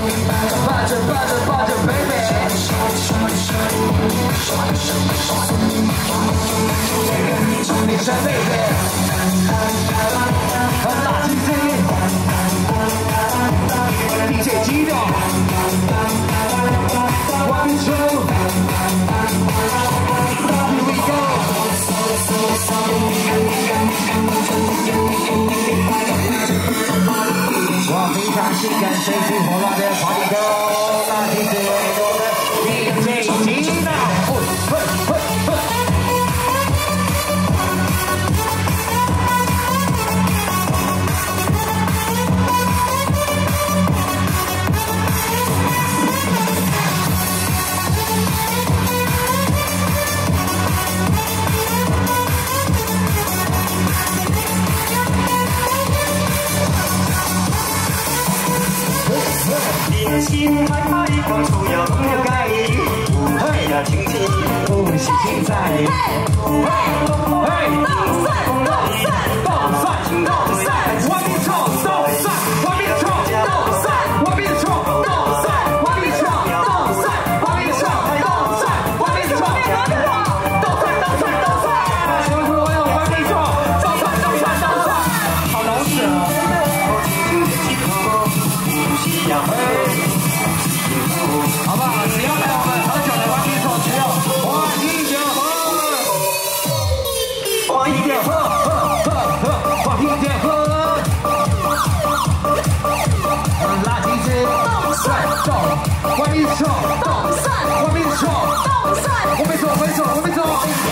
抱着 baby， 你穿 baby， 咱打起精力，你这激动，我的手。 我非常性感，随心火辣的狂跳，那天最多的你也最激动。你的心还太狂，不要不要改，不会要轻轻，不喜庆在，嘿，嘿，动散，动散，动散，动散，我别冲，动散，我别冲，动散，我别冲，动散，我别冲，动散，我别冲，动散，我别冲，动散，动散，动散，什么时候要我别冲？动散，动散，动散，好难死啊！ 好不好？只要来我们喝酒的话，别错，只有我一定喝，我一定喝，喝喝喝，我一定喝。垃圾车动算动，我没错，动算，我没错，动算，我没错，我没错，我没错。